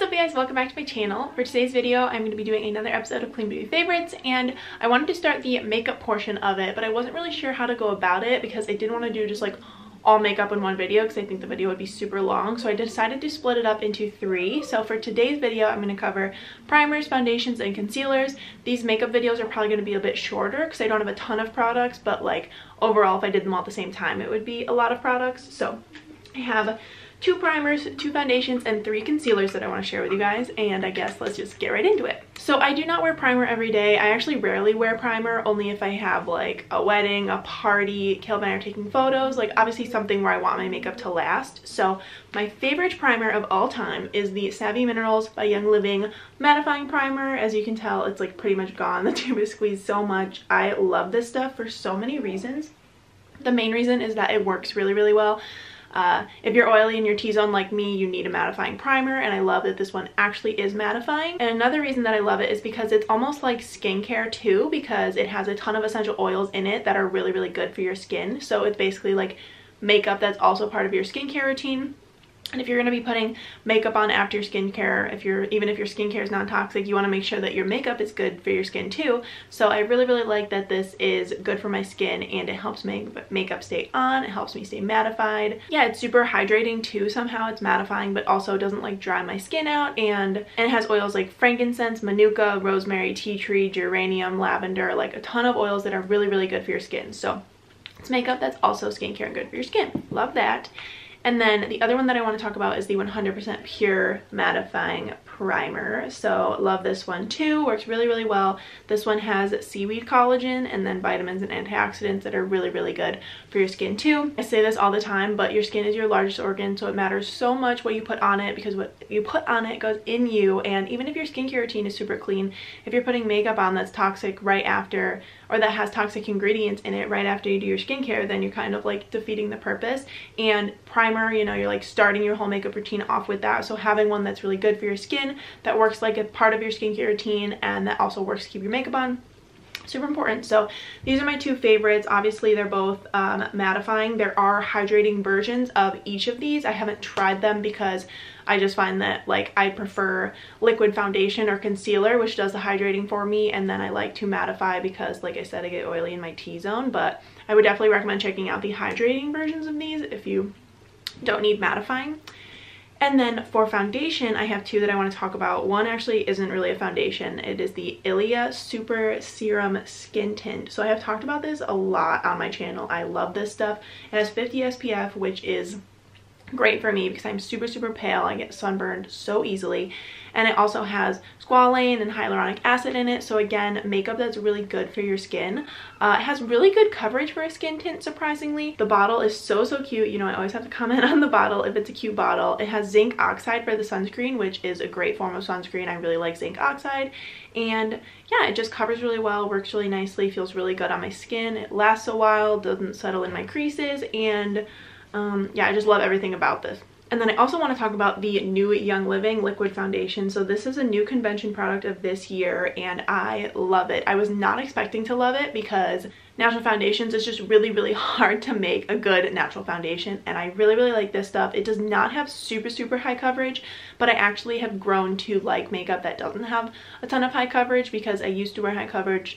What's up, guys? Welcome back to my channel. For today's video, I'm going to be doing another episode of Clean Beauty Favorites, and I wanted to start the makeup portion of it, but I wasn't really sure how to go about it because I didn't want to do just like all makeup in one video because I think the video would be super long, so I decided to split it up into three. So for today's video, I'm going to cover primers, foundations, and concealers. These makeup videos are probably going to be a bit shorter because I don't have a ton of products, but like overall, if I did them all at the same time, it would be a lot of products. So I have two primers, two foundations, and three concealers that I want to share with you guys, and I guess let's just get right into it. So I do not wear primer every day. I actually rarely wear primer, only if I have like a wedding, a party, Caleb and I are taking photos, like obviously something where I want my makeup to last. So my favorite primer of all time is the Savvy Minerals by Young Living Mattifying Primer. As you can tell, it's like pretty much gone. The tube is squeezed so much. I love this stuff for so many reasons. The main reason is that it works really, really well. If you're oily in your T-zone like me, you need a mattifying primer, and I love that this one actually is mattifying. And another reason that I love it is because it's almost like skincare too, because it has a ton of essential oils in it that are really, really good for your skin. So it's basically like makeup that's also part of your skincare routine. And if you're going to be putting makeup on after your skincare, even if your skincare is non-toxic, you want to make sure that your makeup is good for your skin too. So I really, really like that this is good for my skin, and it helps make makeup stay on. It helps me stay mattified. Yeah, it's super hydrating too. Somehow it's mattifying, but also doesn't like dry my skin out. And it has oils like frankincense, manuka, rosemary, tea tree, geranium, lavender, like a ton of oils that are really, really good for your skin. So it's makeup that's also skincare and good for your skin. Love that. And then the other one that I want to talk about is the 100% Pure Mattifying Primer. So love this one too. Works really, really well. This one has seaweed collagen and then vitamins and antioxidants that are really, really good for your skin too. I say this all the time, but your skin is your largest organ, so it matters so much what you put on it, because what you put on it goes in you. And even if your skincare routine is super clean, if you're putting makeup on that's toxic right after, or that has toxic ingredients in it right after you do your skincare, then you're kind of like defeating the purpose. And primer, you know, you're like starting your whole makeup routine off with that. So having one that's really good for your skin, that works like a part of your skincare routine, and that also works to keep your makeup on, super important. So these are my two favorites. Obviously they're both mattifying. There are hydrating versions of each of these. I haven't tried them because I just find that like I prefer liquid foundation or concealer, which does the hydrating for me, and then I like to mattify because, like I said, I get oily in my T-zone. But I would definitely recommend checking out the hydrating versions of these if you don't need mattifying. And then for foundation, I have two that I want to talk about. One actually isn't really a foundation. It is the Ilia Super Serum Skin Tint. So I have talked about this a lot on my channel. I love this stuff. It has 50 SPF, which is great for me because I'm super, super pale. I get sunburned so easily. And it also has squalane and hyaluronic acid in it. So again, makeup that's really good for your skin. It has really good coverage for a skin tint, surprisingly. The bottle is so, so cute. You know, I always have to comment on the bottle if it's a cute bottle. It has zinc oxide for the sunscreen, which is a great form of sunscreen. I really like zinc oxide. And yeah, it just covers really well, works really nicely, feels really good on my skin. It lasts a while, doesn't settle in my creases, and yeah, I just love everything about this. And then I also want to talk about the new Young Living liquid foundation. So this is a new convention product of this year, and I love it. I was not expecting to love it because natural foundations, it's just really, really hard to make a good natural foundation, and I really, really like this stuff. It does not have super, super high coverage, but I actually have grown to like makeup that doesn't have a ton of high coverage, because I used to wear high coverage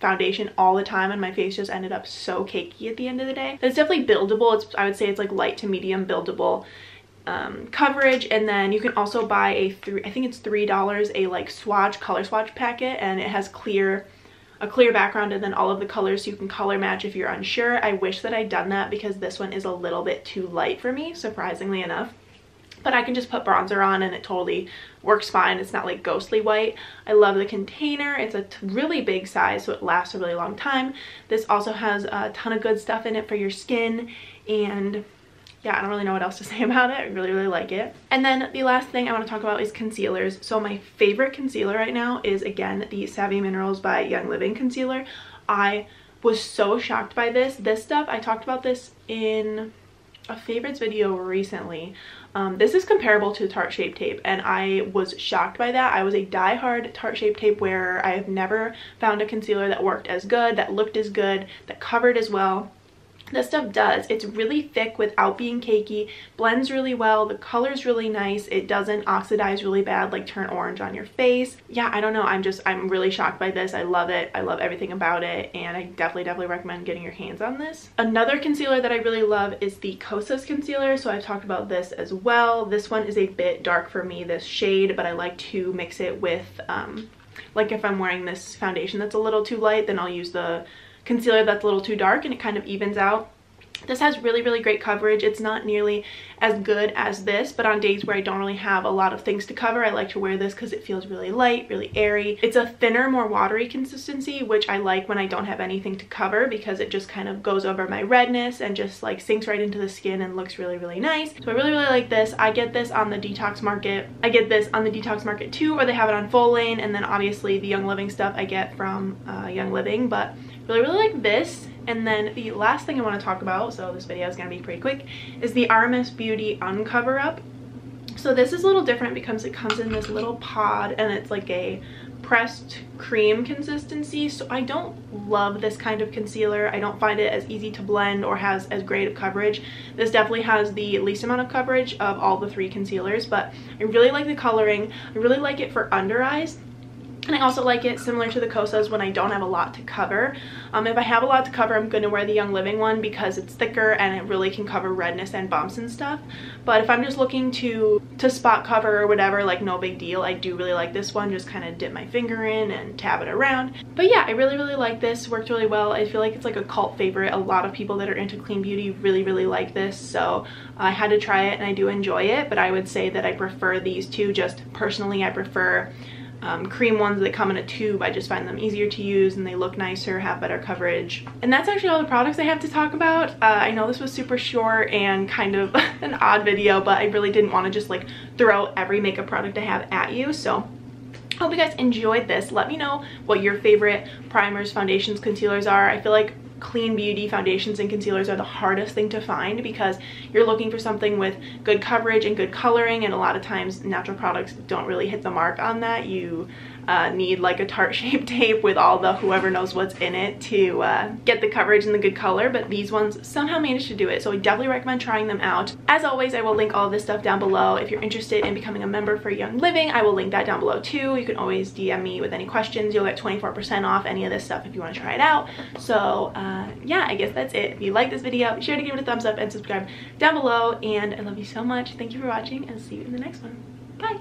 foundation all the time, and my face just ended up so cakey at the end of the day. It's definitely buildable. I would say it's like light to medium buildable coverage. And then you can also buy I think it's $3 a like swatch, color swatch packet, and it has a clear background and then all of the colors, so you can color match if you're unsure. I wish that I'd done that because this one is a little bit too light for me, surprisingly enough. But I can just put bronzer on and it totally works fine. It's not like ghostly white. I love the container. It's a really big size, so it lasts a really long time. This also has a ton of good stuff in it for your skin, and yeah, I don't really know what else to say about it. I really, really like it. And then the last thing I want to talk about is concealers. So my favorite concealer right now is, again, the Savvy Minerals by Young Living concealer. I was so shocked by this. This stuff, I talked about this in a favorites video recently. This is comparable to Tarte Shape Tape, and I was shocked by that. I was a diehard Tarte Shape Tape wearer. I have never found a concealer that worked as good, that looked as good, that covered as well. this stuff does. It's really thick without being cakey, blends really well, the color's really nice, it doesn't oxidize really bad, like turn orange on your face. Yeah, I don't know, I'm really shocked by this. I love it, I love everything about it, and I definitely recommend getting your hands on this. Another concealer that I really love is the Kosas concealer, so I've talked about this as well. This one is a bit dark for me, this shade, but I like to mix it with, like if I'm wearing this foundation that's a little too light, then I'll use the concealer that's a little too dark, and it kind of evens out. This has really great coverage. It's not nearly as good as this, but on days where I don't really have a lot of things to cover, I like to wear this because it feels really light, really airy. It's a thinner, more watery consistency, which I like when I don't have anything to cover, because it just kind of goes over my redness and just like sinks right into the skin and looks really nice. So I really like this. I get this on the Detox Market. I get this on the Detox Market too, or they have it on Follain, and then obviously the Young Living stuff I get from Young Living, but really like this. And then the last thing I want to talk about, so this video is going to be pretty quick, is the RMS Beauty Uncover Up. So this is a little different because it comes in this little pod, and it's like a pressed cream consistency. So I don't love this kind of concealer. I don't find it as easy to blend or has as great of coverage. This definitely has the least amount of coverage of all the three concealers, but I really like the coloring. I really like it for under eyes. And I also like it similar to the Kosas when I don't have a lot to cover. If I have a lot to cover, I'm going to wear the Young Living one because it's thicker and it really can cover redness and bumps and stuff. But if I'm just looking to spot cover or whatever, like no big deal, I do really like this one. Just kind of dip my finger in and tab it around. But yeah, I really like this. Worked really well. I feel like it's like a cult favorite. A lot of people that are into clean beauty really like this. So I had to try it and I do enjoy it. But I would say that I prefer these two. Just personally, I prefer cream ones that come in a tube. I just find them easier to use and they look nicer, have better coverage. And that's actually all the products I have to talk about. I know this was super short and kind of an odd video, but I really didn't want to just like throw every makeup product I have at you. So I hope you guys enjoyed this. Let me know what your favorite primers, foundations, concealers are. I feel like clean beauty foundations and concealers are the hardest thing to find because you're looking for something with good coverage and good coloring, and a lot of times natural products don't really hit the mark on that. You need like a Tarte Shape Tape with all the whoever knows what's in it to get the coverage and the good color, but these ones somehow managed to do it, so I definitely recommend trying them out. As always, I will link all this stuff down below. If you're interested in becoming a member for Young Living, I will link that down below too. You can always DM me with any questions. You'll get 24% off any of this stuff if you want to try it out. So yeah, I guess that's it. If you like this video, be sure to give it a thumbs up and subscribe down below, and I love you so much. Thank you for watching, and I'll see you in the next one. Bye!